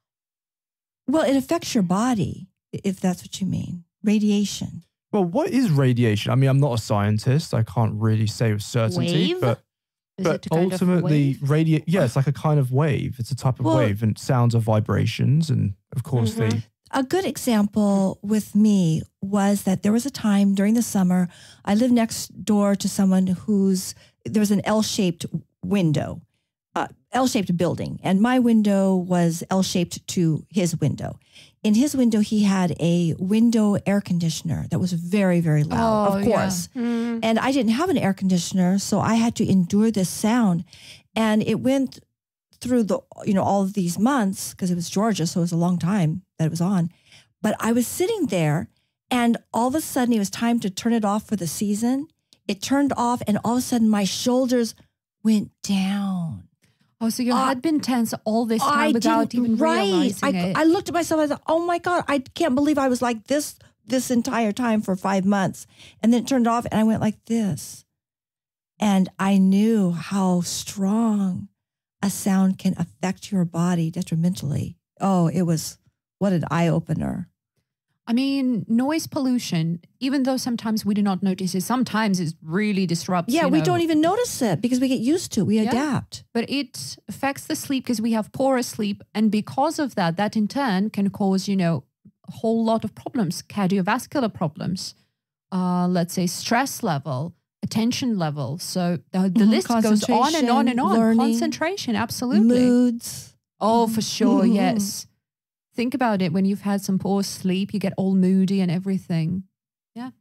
Well, it affects your body, if that's what you mean. Radiation. Well, what is radiation? I mean, I'm not a scientist. I can't really say with certainty. Wave? But ultimately, radiation, yeah, it's like a kind of wave. It's a type of wave, and sounds are vibrations. And of course, they... A good example with me was that there was a time during the summer, I lived next door to someone who's... There was an L-shaped window, L-shaped building. And my window was L-shaped to his window. In his window, he had a window air conditioner that was very, very loud, of course. Yeah. Mm. And I didn't have an air conditioner, so I had to endure this sound. And it went through the, you know, all of these months, because it was Georgia, so it was a long time that it was on. But I was sitting there, and all of a sudden, it was time to turn it off for the season. It turned off, and all of a sudden, my shoulders went down. Oh, so you had been tense all this time without even realizing it. I looked at myself. I thought, oh, my God, I can't believe I was like this entire time for 5 months. And then it turned off, and I went like this. And I knew how strong a sound can affect your body detrimentally. Oh, it was, what an eye-opener. I mean, noise pollution, even though sometimes we do not notice it, sometimes it really disrupts. Yeah, we don't even notice it because we get used to it. We adapt. But it affects the sleep because we have poorer sleep. And because of that, that in turn can cause, you know, a whole lot of problems, cardiovascular problems, let's say stress level, attention level. So the list goes on and on and on. Learning, concentration, absolutely. Moods. Oh, for sure, yes. Think about it. When you've had some poor sleep, you get all moody and everything. Yeah.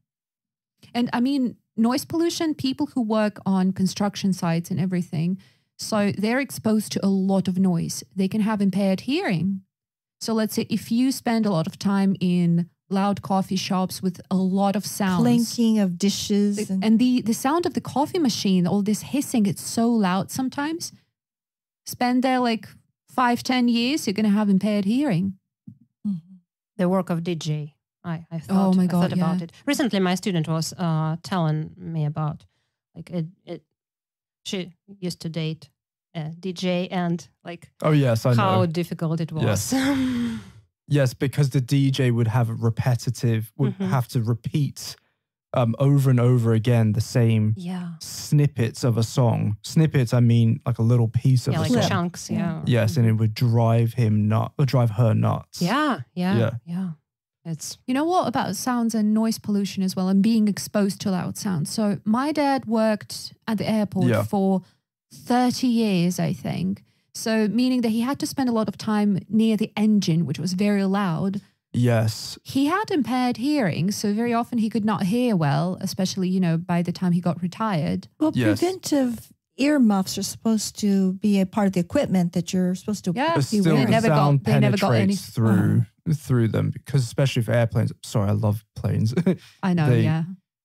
And I mean, noise pollution, people who work on construction sites and everything, so they're exposed to a lot of noise. They can have impaired hearing. So let's say if you spend a lot of time in loud coffee shops with a lot of sounds. Clanking of dishes. And the sound of the coffee machine, all this hissing, it's so loud sometimes. Spend there like 5–10 years, you're going to have impaired hearing. The work of DJ. I thought, oh my God, I thought about it. Recently, my student was telling me about, like, she used to date a DJ and, like, how difficult it was. Yes. Yes, because the DJ would have have to repeat over and over again the same snippets of a song. Snippets, I mean, like a little piece of a song. Yeah, like chunks, Yes, and it would drive him nuts, or drive her nuts. Yeah. It's, you know what about sounds and noise pollution as well, and being exposed to loud sounds? So my dad worked at the airport for 30 years, I think. So meaning that he had to spend a lot of time near the engine, which was very loud. Yes. He had impaired hearing, so very often he could not hear well, especially, you know, by the time he got retired. Well, preventive earmuffs are supposed to be a part of the equipment that you're supposed to be wearing. They never got through them, because especially for airplanes. Sorry, I love planes. I know,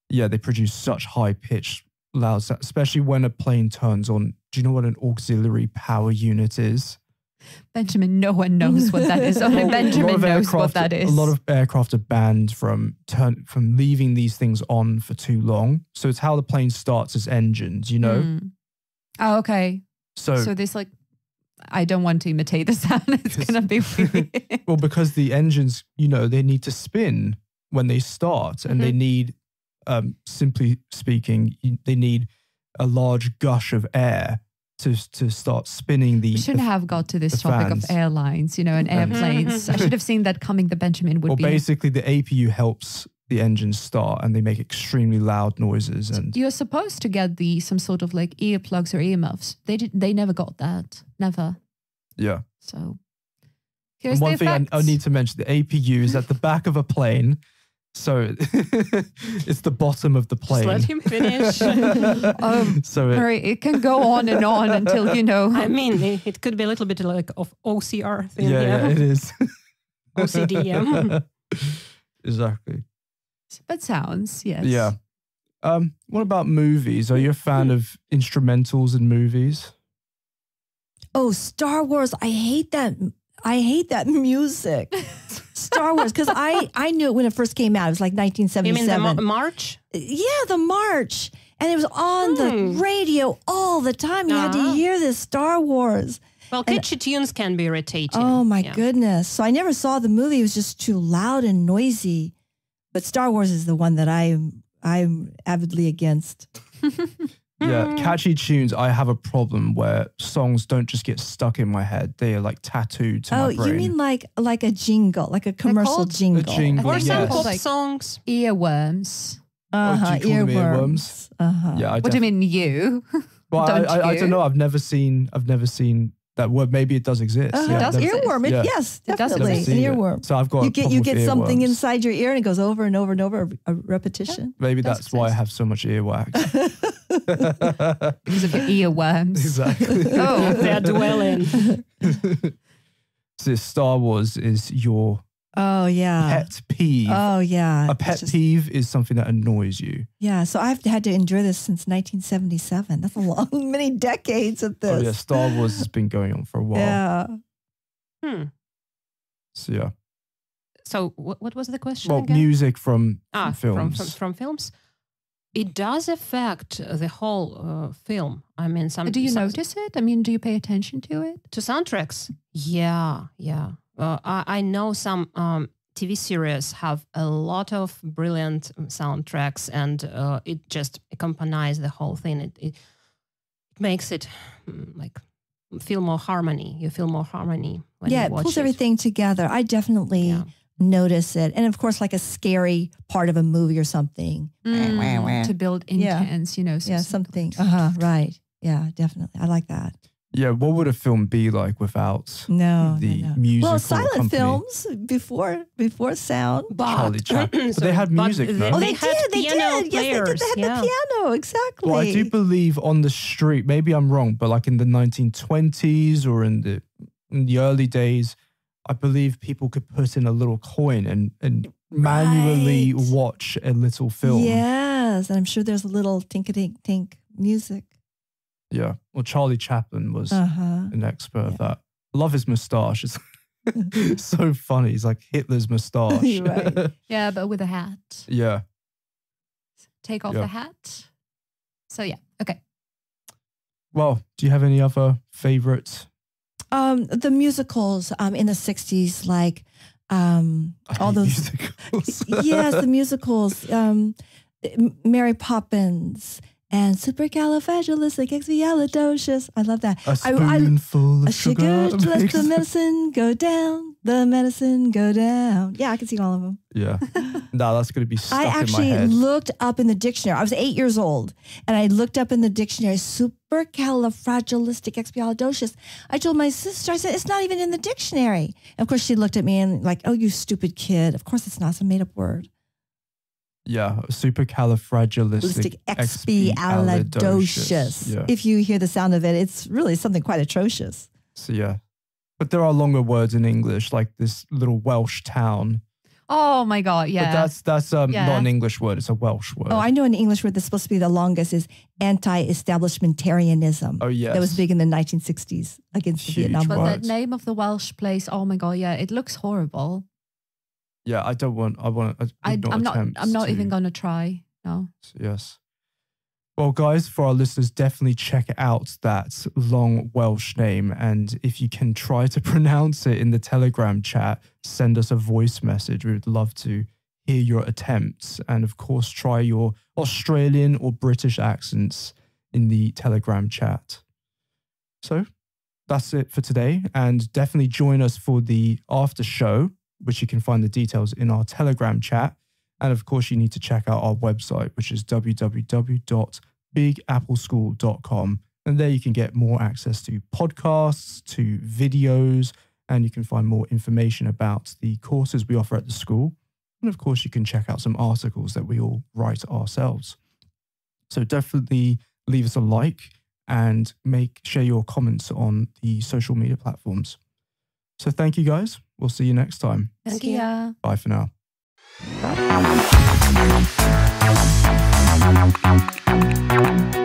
Yeah, they produce such high-pitched loud sound, especially when a plane turns on. Do you know what an auxiliary power unit is? Benjamin, no one knows what that is. Only Benjamin knows what that is. A lot of aircraft are banned from leaving these things on for too long. So it's how the plane starts its engines, you know? Mm. Oh, okay. So this, like, I don't want to imitate the sound. It's going to be weird. Well, because the engines, you know, they need to spin when they start. And they need, simply speaking, they need a large gush of air to start spinning the... We shouldn't have got to this topic of airlines, you know, and airplanes. I should have seen that coming, the Benjamin would be... Well, basically the APU helps the engines start and they make extremely loud noises. And so you're supposed to get some sort of like earplugs or earmuffs. They never got that. Never. Yeah. So here's the effects. One thing I need to mention, the APU is at the back of a plane. So it's the bottom of the plane. Just let him finish. Sorry, it can go on until, you know. I mean, it could be a little bit like of OCR thing. Yeah, yeah, it is. OCD. Yeah. Exactly. But sounds, yes. Yeah. What about movies? Are you a fan of instrumentals in movies? Oh, Star Wars. I hate that. I hate that music. Star Wars, because I knew it when it first came out. It was like 1977. You mean the march? Yeah, the march. And it was on the radio all the time. You had to hear this Star Wars. Well, kitschy tunes can be irritating. Oh, my goodness. So I never saw the movie. It was just too loud and noisy. But Star Wars is the one that I'm avidly against. Yeah, catchy tunes. I have a problem where songs don't just get stuck in my head; they are like tattooed to my brain. Oh, you mean like a jingle, like a commercial jingle, or some pop songs, earworms. Do you call earworms. Yeah. What do you mean, you? Well, I don't know. I've never seen that word. Maybe it does exist. Yeah, does earworm? Yeah. Yes, definitely an earworm. So I've got you get something inside your ear and it goes over and over and over, a repetition. Yeah. Maybe that's why I have so much earwax. Because of your earworms. Exactly. Oh, they're dwelling. So Star Wars is your pet peeve. Oh yeah. A pet peeve is something that annoys you. Yeah. So I've had to endure this since 1977. That's a long, many decades of this. Oh yeah, Star Wars has been going on for a while. Yeah. Hmm. So yeah. So what was the question again? Music from films. From films. It does affect the whole film. I mean, do you notice it? I mean, do you pay attention to it? To soundtracks? Yeah, yeah. I know some TV series have a lot of brilliant soundtracks, and it just accompanies the whole thing. It makes it like feel more harmony. You feel more harmony when you watch it. It pulls everything together. I definitely notice it. And of course, like a scary part of a movie or something. To build intense, something. Right. Yeah, definitely. I like that. Yeah, what would a film be like without the music? Well, silent films before sound. Charlie Chaplin. They had music, though. Oh, they did. Yes, they did. They had the piano, exactly. Well, I do believe on the street, maybe I'm wrong, but like in the 1920s or in the early days, I believe people could put in a little coin and manually watch a little film. Yes, and I'm sure there's a little tink-a-tink-tink music. Yeah, well, Charlie Chaplin was an expert at that. Love his moustache. It's so funny. He's like Hitler's moustache. Right. Yeah, but with a hat. Yeah. Take off the hat. So yeah, okay. Well, do you have any other favorites? The musicals in the 60s, like all those musicals. Yes, the musicals, Mary Poppins and Supercalifragilisticexpialidocious. I love that. A spoonful of sugar. Let the medicine go down. The medicine go down. Yeah, I can sing all of them. Yeah. No, that's going to be stuck in my head. I actually looked up in the dictionary. I was 8 years old, and I looked up in the dictionary, supercalifragilisticexpialidocious. I told my sister, I said, it's not even in the dictionary. And of course, she looked at me and like, oh, you stupid kid. Of course, it's not. It's a made-up word. Yeah, supercalifragilisticexpialidocious. Yeah. If you hear the sound of it, it's really something quite atrocious. So yeah. But there are longer words in English, like this little Welsh town. Oh my God, yeah. But that's not an English word, it's a Welsh word. Oh, I know an English word that's supposed to be the longest is anti-establishmentarianism. Oh yes. That was big in the 1960s against the Vietnam War. But the name of the Welsh place, oh my God, yeah, it looks horrible. Yeah, I don't want. I'm not even going to try. No. Yes. Well, guys, for our listeners, definitely check out that long Welsh name, and if you can try to pronounce it in the Telegram chat, send us a voice message. We would love to hear your attempts, and of course, try your Australian or British accents in the Telegram chat. So, that's it for today, and definitely join us for the after show, which you can find the details in our Telegram chat. And of course, you need to check out our website, which is www.bigappleschool.com. And there you can get more access to podcasts, to videos, and you can find more information about the courses we offer at the school. And of course, you can check out some articles that we all write ourselves. So definitely leave us a like and share your comments on the social media platforms. So thank you guys. We'll see you next time. Thank you. Bye for now.